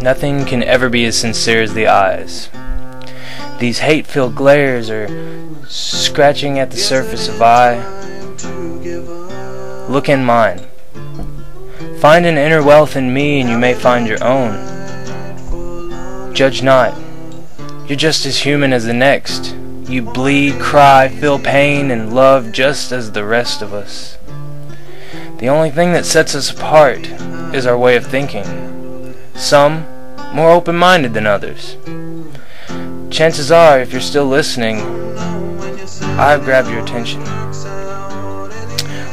Nothing can ever be as sincere as the eyes. These hate-filled glares are scratching at the surface of I. Look in mine. Find an inner wealth in me, and you may find your own. Judge not. You're just as human as the next. You bleed, cry, feel pain, and love just as the rest of us. The only thing that sets us apart is our way of thinking. Some more open-minded than others. Chances are, if you're still listening, I've grabbed your attention.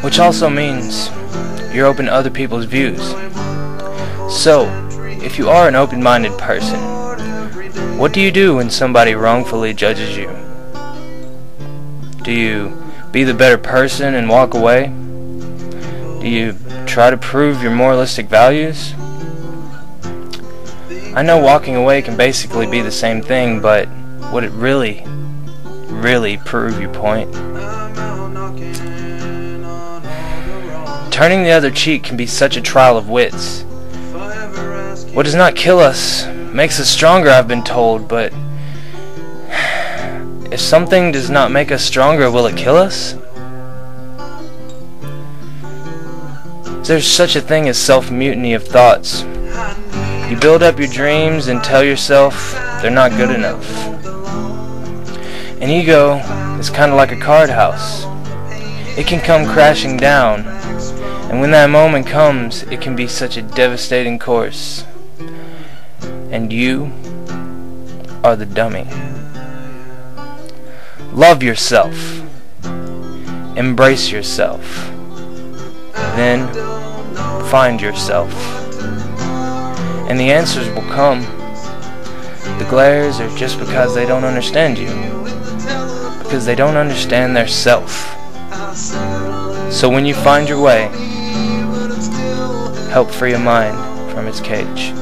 Which also means you're open to other people's views. So, if you are an open-minded person, what do you do when somebody wrongfully judges you? Do you be the better person and walk away? Do you try to prove your moralistic values? I know walking away can basically be the same thing, but would it really, really prove your point? Turning the other cheek can be such a trial of wits. What does not kill us makes us stronger, I've been told, but if something does not make us stronger, will it kill us? There's such a thing as self-mutiny of thoughts. You build up your dreams and tell yourself they're not good enough. An ego is kind of like a card house. It can come crashing down, and when that moment comes, it can be such a devastating course. And you are the dummy. Love yourself. Embrace yourself. Then find yourself. And the answers will come. The glares are just because they don't understand you. Because they don't understand their self. So when you find your way, help free your mind from its cage.